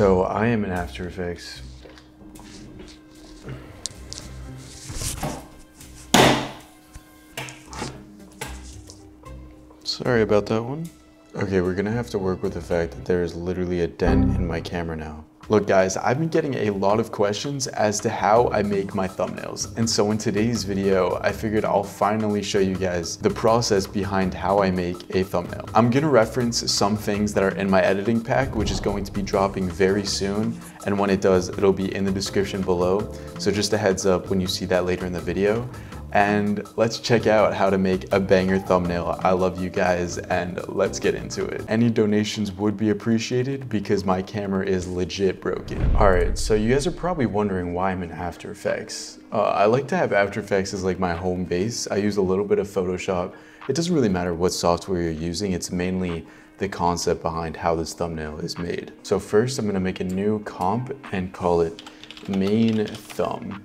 So I am in After Effects. Sorry about that one. Okay, we're gonna have to work with the fact that there is literally a dent in my camera now. Look guys, I've been getting a lot of questions as to how I make my thumbnails. And so in today's video, I figured I'll finally show you guys the process behind how I make a thumbnail. I'm gonna reference some things that are in my editing pack, which is going to be dropping very soon. And when it does, it'll be in the description below. So just a heads up when you see that later in the video. And let's check out how to make a banger thumbnail. I love you guys, and let's get into it. Any donations would be appreciated because my camera is legit broken. All right, so you guys are probably wondering why I'm in After Effects. I like to have After Effects as like my home base. I use a little bit of Photoshop. It doesn't really matter what software you're using. It's mainly the concept behind how this thumbnail is made. So first, I'm gonna make a new comp and call it main thumb.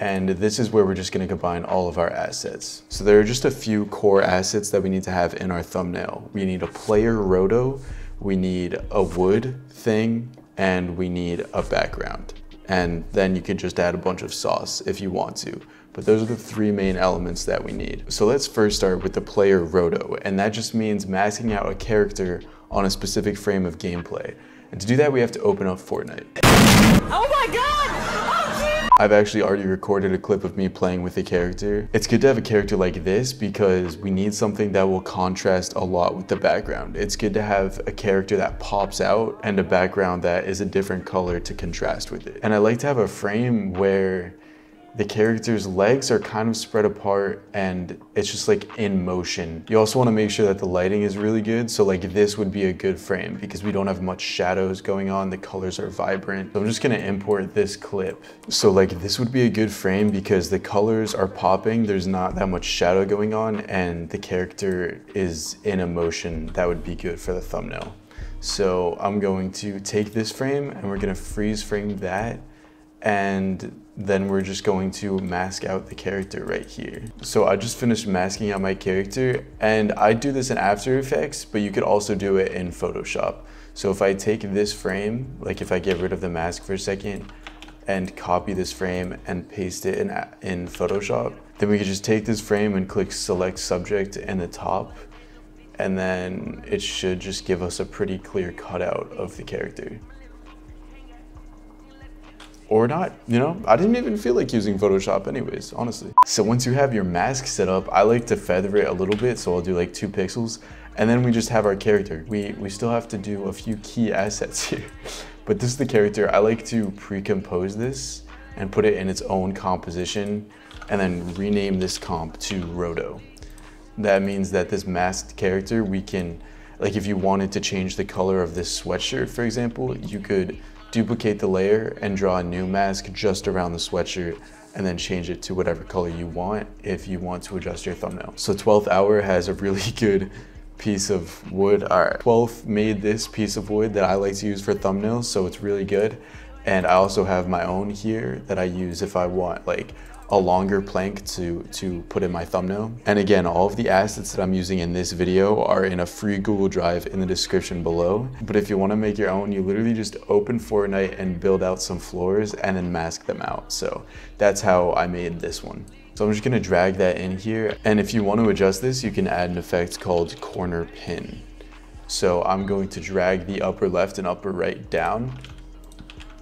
And this is where we're just gonna combine all of our assets. So there are just a few core assets that we need to have in our thumbnail. We need a player roto, we need a wood thing, and we need a background. And then you can just add a bunch of sauce if you want to. But those are the three main elements that we need. So let's first start with the player roto, and that just means masking out a character on a specific frame of gameplay. And to do that, we have to open up Fortnite. Oh my God! I've actually already recorded a clip of me playing with a character. It's good to have a character like this because we need something that will contrast a lot with the background. It's good to have a character that pops out and a background that is a different color to contrast with it. And I like to have a frame where the character's legs are kind of spread apart and it's just like in motion. You also want to make sure that the lighting is really good. So like this would be a good frame because we don't have much shadows going on. The colors are vibrant. So I'm just going to import this clip. So like this would be a good frame because the colors are popping. There's not that much shadow going on and the character is in a motion that would be good for the thumbnail. So I'm going to take this frame and we're going to freeze frame that. And then we're just going to mask out the character right here. So I just finished masking out my character, and I do this in After Effects, but you could also do it in Photoshop. So if I take this frame, like if I get rid of the mask for a second and copy this frame and paste it in Photoshop, then we could just take this frame and click select subject in the top. And then it should just give us a pretty clear cutout of the character. Or not, you know? I didn't even feel like using Photoshop anyways, honestly. So once you have your mask set up, I like to feather it a little bit, so I'll do like 2 pixels, and then we just have our character. We still have to do a few key assets here, but this is the character. I like to pre-compose this and put it in its own composition, and then rename this comp to Roto. That means that this masked character, we can, like if you wanted to change the color of this sweatshirt, for example, you could duplicate the layer and draw a new mask just around the sweatshirt and then change it to whatever color you want if you want to adjust your thumbnail. So 12th Hour has a really good piece of wood. All right, 12th made this piece of wood that I like to use for thumbnails, so it's really good. And I also have my own here that I use if I want like a longer plank to put in my thumbnail. And again, all of the assets that I'm using in this video are in a free Google Drive in the description below. But if you wanna make your own, you literally just open Fortnite and build out some floors and then mask them out. So that's how I made this one. So I'm just gonna drag that in here. And if you want to adjust this, you can add an effect called corner pin. So I'm going to drag the upper left and upper right down.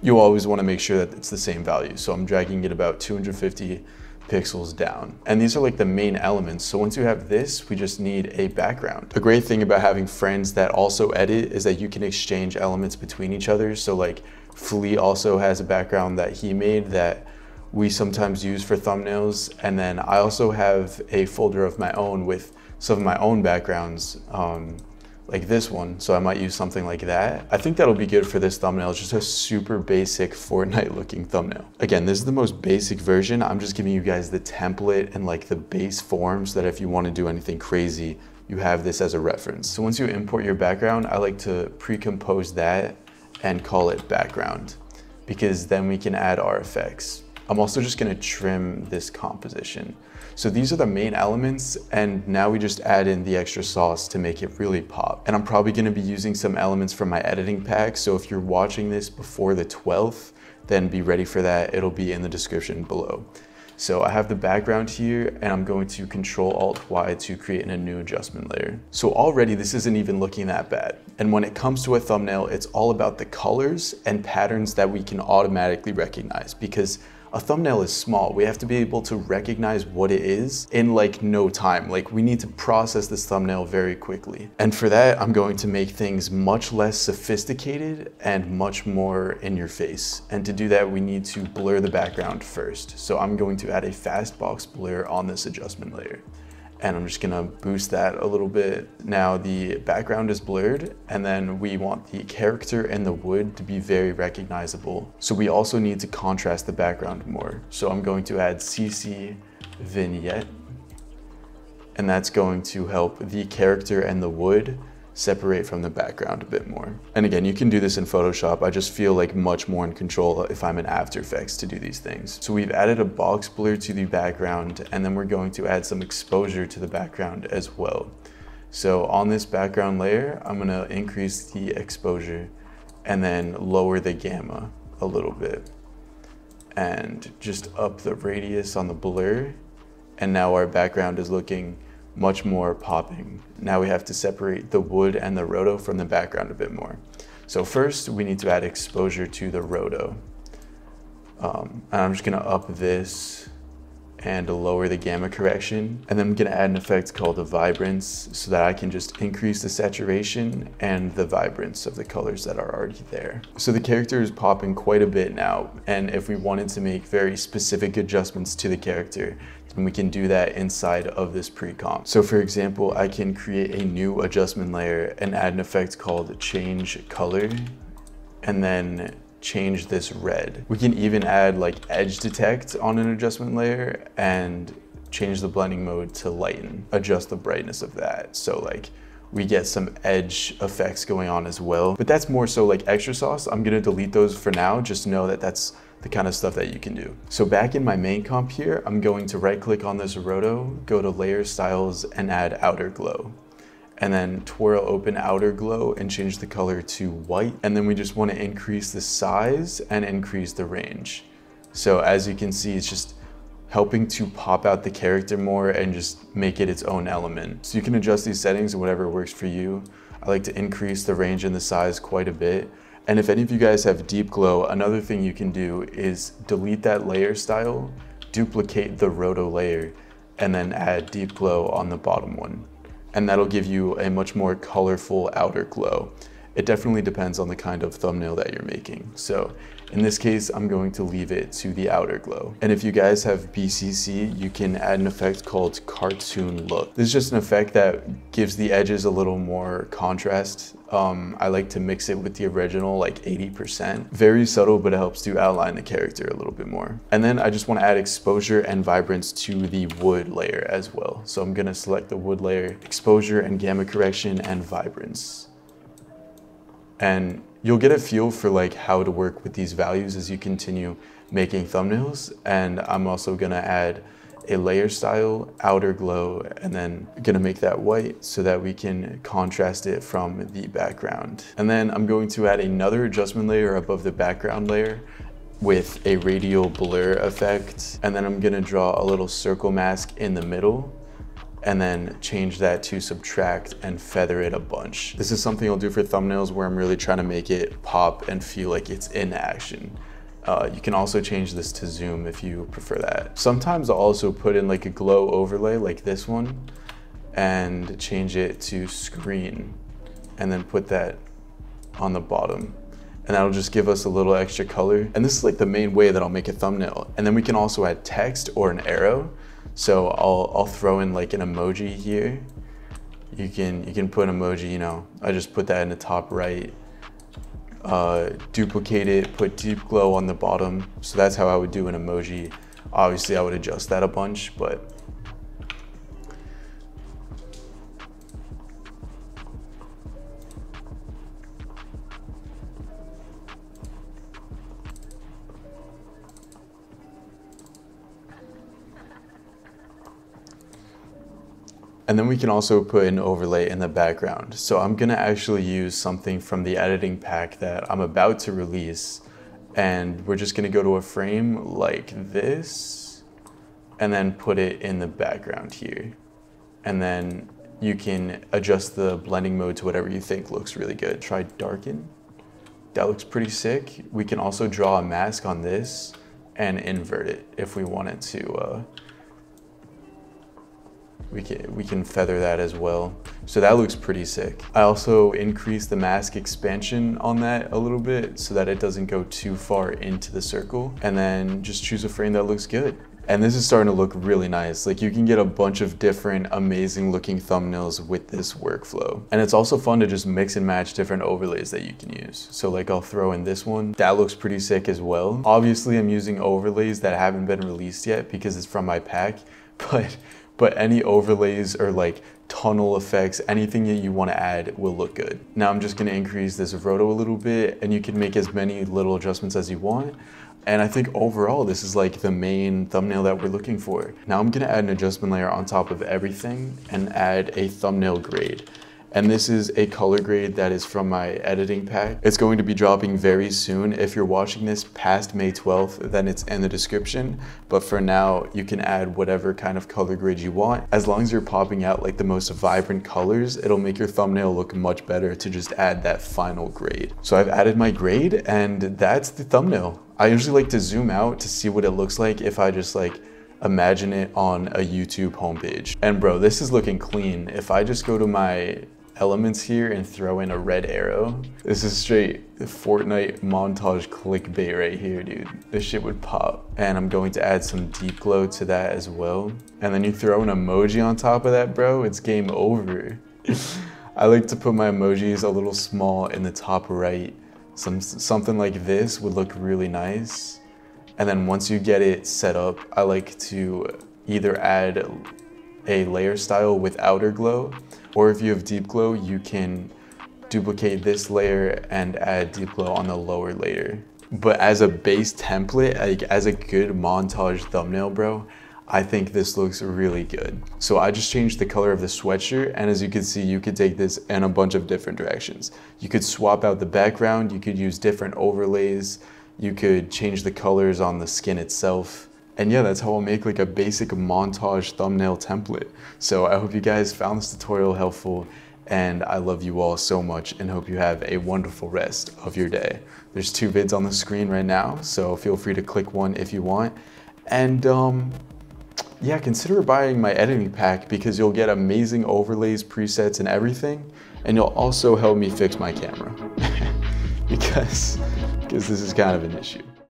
You always want to make sure that it's the same value. So I'm dragging it about 250 pixels down. And these are like the main elements. So once you have this, we just need a background. A great thing about having friends that also edit is that you can exchange elements between each other. So like Flea also has a background that he made that we sometimes use for thumbnails. And then I also have a folder of my own with some of my own backgrounds. Like this one, so I might use something like that. I think that'll be good for this thumbnail. It's just a super basic Fortnite looking thumbnail. Again, this is the most basic version. I'm just giving you guys the template and like the base forms that if you want to do anything crazy, you have this as a reference. So once you import your background, I like to pre-compose that and call it background because then we can add our effects. I'm also just gonna trim this composition. So these are the main elements, and now we just add in the extra sauce to make it really pop. And I'm probably gonna be using some elements from my editing pack, so if you're watching this before the 12th, then be ready for that. It'll be in the description below. So I have the background here, and I'm going to Ctrl-Alt-Y to create a new adjustment layer. So already this isn't even looking that bad. And when it comes to a thumbnail, it's all about the colors and patterns that we can automatically recognize, because a thumbnail is small. We have to be able to recognize what it is in like no time. Like, we need to process this thumbnail very quickly. And for that, I'm going to make things much less sophisticated and much more in your face. And to do that, we need to blur the background first. So I'm going to add a fast box blur on this adjustment layer. And I'm just gonna boost that a little bit. Now the background is blurred, and then we want the character and the wood to be very recognizable. So we also need to contrast the background more. So I'm going to add CC vignette, and that's going to help the character and the wood separate from the background a bit more. And again, you can do this in Photoshop. I just feel like much more in control if I'm in After Effects to do these things. So we've added a box blur to the background, and then we're going to add some exposure to the background as well. So on this background layer, I'm gonna increase the exposure and then lower the gamma a little bit and just up the radius on the blur. And now our background is looking much more popping. Now we have to separate the wood and the roto from the background a bit more. So first we need to add exposure to the roto. And I'm just gonna up this and lower the gamma correction. And then I'm gonna add an effect called a vibrance so that I can just increase the saturation and the vibrance of the colors that are already there. So the character is popping quite a bit now. And if we wanted to make very specific adjustments to the character, then we can do that inside of this pre-comp. So for example, I can create a new adjustment layer and add an effect called change color, and then change this red. We can even add like edge detect on an adjustment layer and change the blending mode to lighten, adjust the brightness of that. So like we get some edge effects going on as well, but that's more so like extra sauce. I'm gonna delete those for now. Just know that that's the kind of stuff that you can do. So back in my main comp here, I'm going to right click on this roto, go to layer styles and add outer glow, and then twirl open outer glow and change the color to white. And then we just want to increase the size and increase the range. So as you can see, it's just helping to pop out the character more and just make it its own element. So you can adjust these settings to whatever works for you. I like to increase the range and the size quite a bit. And if any of you guys have deep glow, another thing you can do is delete that layer style, duplicate the roto layer, and then add deep glow on the bottom one. And that'll give you a much more colorful outer glow. It definitely depends on the kind of thumbnail that you're making. So in this case, I'm going to leave it to the outer glow. And if you guys have BCC, you can add an effect called Cartoon Look. This is just an effect that gives the edges a little more contrast. I like to mix it with the original, like 80%. Very subtle, but it helps to outline the character a little bit more. And then I just want to add exposure and vibrance to the wood layer as well. So I'm going to select the wood layer, exposure and gamma correction and vibrance. And you'll get a feel for like how to work with these values as you continue making thumbnails. And I'm also going to add a layer style, outer glow, and then gonna make that white so that we can contrast it from the background. And then I'm going to add another adjustment layer above the background layer with a radial blur effect. And then I'm gonna draw a little circle mask in the middle and then change that to subtract and feather it a bunch. This is something I'll do for thumbnails where I'm really trying to make it pop and feel like it's in action. You can also change this to zoom if you prefer that. Sometimes I'll also put in like a glow overlay like this one and change it to screen and then put that on the bottom. And that'll just give us a little extra color. And this is like the main way that I'll make a thumbnail. And then we can also add text or an arrow. So I'll throw in like an emoji here. You can put an emoji, you know, I just put that in the top right. Duplicate it, put deep glow on the bottom. So that's how I would do an emoji. Obviously I would adjust that a bunch, but. And then we can also put an overlay in the background. So I'm gonna actually use something from the editing pack that I'm about to release. And we're just gonna go to a frame like this and then put it in the background here. And then you can adjust the blending mode to whatever you think looks really good. Try darken. That looks pretty sick. We can also draw a mask on this and invert it if we wanted to. We can feather that as well. So that looks pretty sick. I also increased the mask expansion on that a little bit so that it doesn't go too far into the circle. And then just choose a frame that looks good. And this is starting to look really nice. Like, you can get a bunch of different amazing looking thumbnails with this workflow. And it's also fun to just mix and match different overlays that you can use. So like, I'll throw in this one. That looks pretty sick as well. Obviously I'm using overlays that haven't been released yet because it's from my pack, but any overlays or like tunnel effects, anything that you want to add will look good. Now I'm just going to increase this roto a little bit, and you can make as many little adjustments as you want. And I think overall, this is like the main thumbnail that we're looking for. Now I'm going to add an adjustment layer on top of everything and add a thumbnail grade. And this is a color grade that is from my editing pack. It's going to be dropping very soon. If you're watching this past May 12th, then it's in the description. But for now, you can add whatever kind of color grade you want. As long as you're popping out like the most vibrant colors, it'll make your thumbnail look much better to just add that final grade. So I've added my grade, and that's the thumbnail. I usually like to zoom out to see what it looks like if I just like imagine it on a YouTube homepage. And bro, this is looking clean. If I just go to my elements here and throw in a red arrow. This is straight Fortnite montage clickbait right here, dude. This shit would pop. And I'm going to add some deep glow to that as well. And then you throw an emoji on top of that, bro, it's game over. I like to put my emojis a little small in the top right. Something like this would look really nice. And then once you get it set up, I like to either add a layer style with outer glow, or if you have deep glow, you can duplicate this layer and add deep glow on the lower layer. But as a base template, like as a good montage thumbnail, bro, I think this looks really good. So I just changed the color of the sweatshirt, and as you can see, you could take this in a bunch of different directions. You could swap out the background, you could use different overlays, you could change the colors on the skin itself. And yeah, that's how I'll make like a basic montage thumbnail template. So I hope you guys found this tutorial helpful, and I love you all so much and hope you have a wonderful rest of your day. There's two vids on the screen right now, so feel free to click one if you want. And yeah, consider buying my editing pack because you'll get amazing overlays, presets, and everything. And you'll also help me fix my camera because this is kind of an issue.